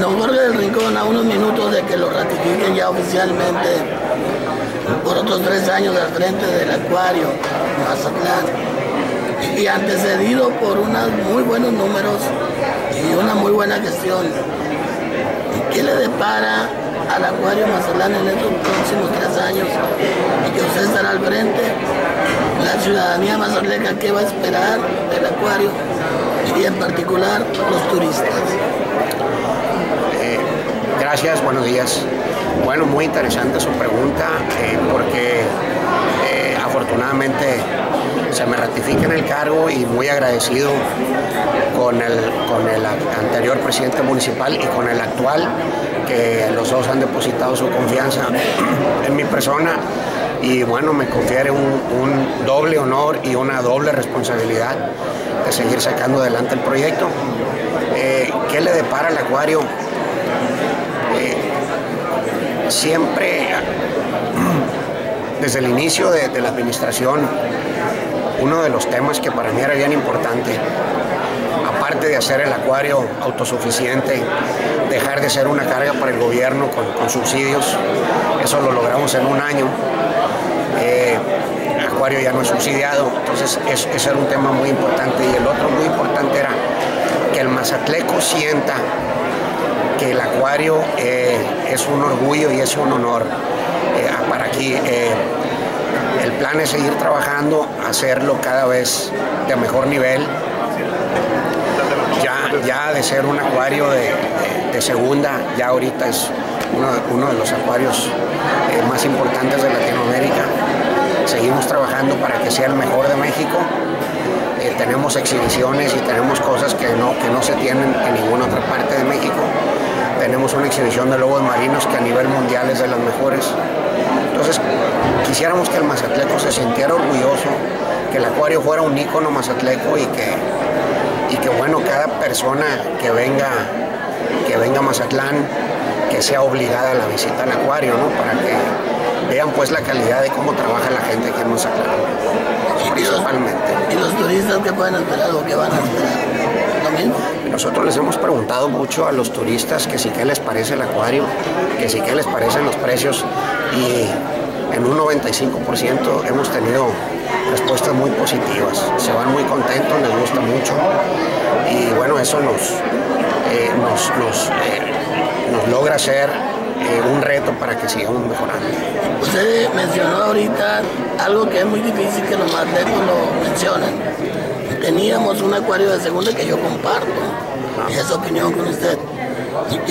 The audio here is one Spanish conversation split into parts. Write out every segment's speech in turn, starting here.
Don Jorge del Rincón, a unos minutos de que lo ratifiquen ya oficialmente por otros 3 años al frente del Acuario, Mazatlán, y antecedido por unos muy buenos números y una muy buena gestión. ¿Qué le depara al Acuario Mazatlán en estos próximos 3 años? Y que usted estará al frente. La ciudadanía mazatleca, ¿qué va a esperar del Acuario? Y en particular los turistas. Gracias, buenos días. Bueno, muy interesante su pregunta, porque afortunadamente se me ratifica en el cargo y muy agradecido con el anterior presidente municipal y con el actual, que los dos han depositado su confianza en mi persona y bueno, me confiere un doble honor y una doble responsabilidad de seguir sacando adelante el proyecto. ¿Qué le depara al Acuario? Siempre, desde el inicio de la administración, uno de los temas que para mí era bien importante, aparte de hacer el Acuario autosuficiente, dejar de ser una carga para el gobierno con subsidios, eso lo logramos en 1 año, el Acuario ya no es subsidiado, entonces ese era un tema muy importante. Y el otro muy importante era que el mazatleco sienta que el Acuario es un orgullo y es un honor para aquí. El plan es seguir trabajando, hacerlo cada vez de mejor nivel, ya de ser un Acuario de segunda, ya ahorita es uno de los Acuarios más importantes de Latinoamérica. Seguimos trabajando para que sea el mejor de México. Tenemos exhibiciones y tenemos cosas que no se tienen en ninguna otra parte de México. Tenemos una exhibición de lobos marinos que a nivel mundial es de las mejores. Entonces, quisiéramos que el mazatleco se sintiera orgulloso, que el Acuario fuera un ícono mazatleco y que bueno, cada persona que venga a Mazatlán, que sea obligada a la visita al Acuario, ¿no? Para que vean pues la calidad de cómo trabaja la gente aquí en Mazatlán, principalmente. ¿Y los turistas qué pueden esperar o qué van a esperar? ¿Lo mismo? Nosotros les hemos preguntado mucho a los turistas que sí que les parece el Acuario, que sí que les parecen los precios, y en un 95% hemos tenido respuestas muy positivas. Se van muy contentos, les gusta mucho y bueno, eso nos logra ser un reto para que sigamos mejorando. Usted mencionó ahorita algo que es muy difícil que los mazatlecos lo mencionen. Teníamos un Acuario de segunda, que yo comparto esa opinión con usted,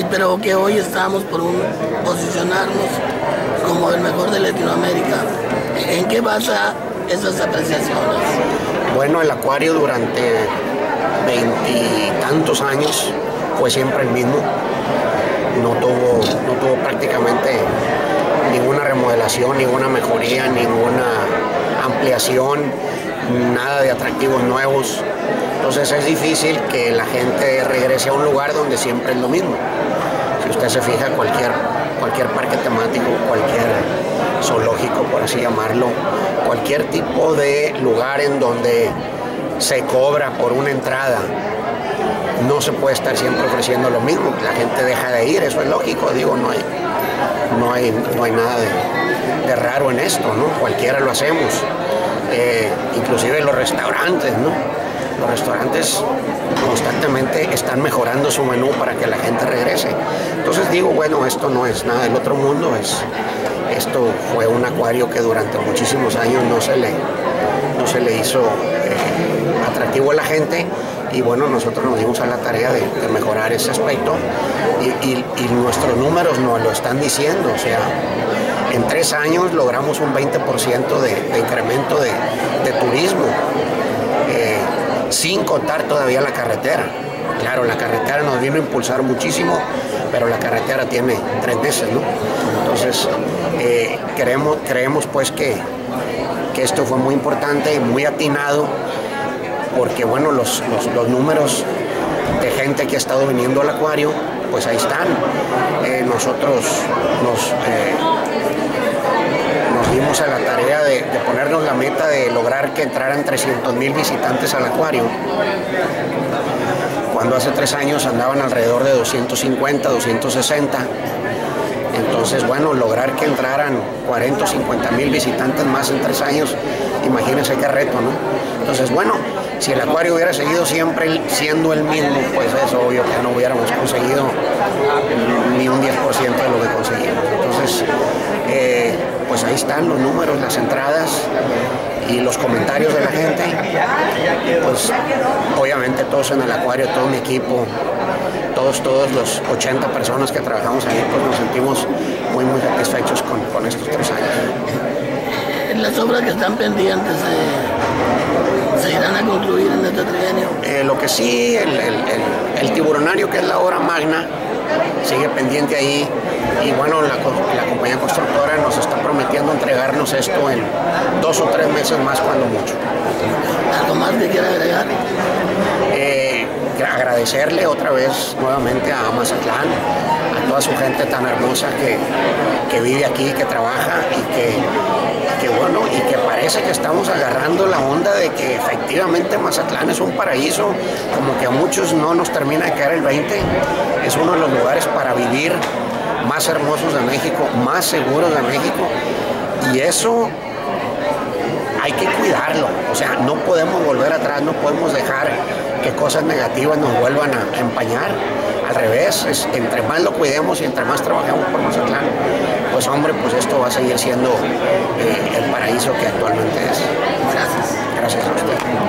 pero que hoy estamos por posicionarnos como el mejor de Latinoamérica. ¿En qué basa esas apreciaciones? Bueno, el Acuario durante 20 y tantos años fue siempre el mismo. No tuvo prácticamente ninguna remodelación, ninguna mejoría, ninguna ampliación, nada de atractivos nuevos. Entonces es difícil que la gente regrese a un lugar donde siempre es lo mismo. Si usted se fija, cualquier parque temático, cualquier zoológico, por así llamarlo, cualquier tipo de lugar en donde se cobra por una entrada, no se puede estar siempre ofreciendo lo mismo. La gente deja de ir, eso es lógico, digo, no hay nada de raro en esto, ¿no? Cualquiera lo hacemos, inclusive los restaurantes, ¿no? Los restaurantes constantemente están mejorando su menú para que la gente regrese. Entonces digo, bueno, esto no es nada del otro mundo, esto fue un Acuario que durante muchísimos años no se le hizo atractivo a la gente. Y bueno, nosotros nos dimos a la tarea de mejorar ese aspecto y nuestros números nos lo están diciendo. O sea, en 3 años logramos un 20% de incremento de turismo, sin contar todavía la carretera. Claro, la carretera nos vino a impulsar muchísimo, pero la carretera tiene 3 meses, ¿no? Entonces, creemos pues que esto fue muy importante y muy atinado, porque bueno, los números de gente que ha estado viniendo al Acuario, pues ahí están. Nosotros nos dimos a la tarea de ponernos la meta de lograr que entraran 300,000 visitantes al Acuario. cuando hace 3 años andaban alrededor de 250, 260. Entonces, bueno, lograr que entraran 40 o 50 mil visitantes más en 3 años, imagínense qué reto, ¿no? Entonces, bueno, si el Acuario hubiera seguido siempre siendo el mismo, pues es obvio que no hubiéramos conseguido ni un 10% de lo que conseguimos. Entonces, pues ahí están los números, las entradas y los comentarios de la gente. Pues obviamente todos en el Acuario, todo mi equipo, todos los 80 personas que trabajamos ahí, pues nos sentimos muy, muy satisfechos con estos 3 años. ¿En las obras que están pendientes se irán a concluir en este trienio? Lo que sí, el tiburonario, que es la obra magna, sigue pendiente ahí. Y bueno, la compañía constructora nos está prometiendo entregarnos esto en 2 o 3 meses más, cuando mucho. ¿Algo más que quiera agregar? Agradecerle otra vez nuevamente a Mazatlán, a toda su gente tan hermosa que vive aquí, que trabaja y que bueno, y que parece que estamos agarrando la onda de que efectivamente Mazatlán es un paraíso, como que a muchos no nos termina de caer el 20. Es uno de los lugares para vivir más hermosos de México, más seguros de México, y eso hay que cuidarlo. O sea, no podemos volver atrás, no podemos dejar que cosas negativas nos vuelvan a empañar. Al revés, entre más lo cuidemos y entre más trabajemos por Mazatlán, pues hombre, pues esto va a seguir siendo el paraíso que actualmente es. Gracias. Gracias a usted.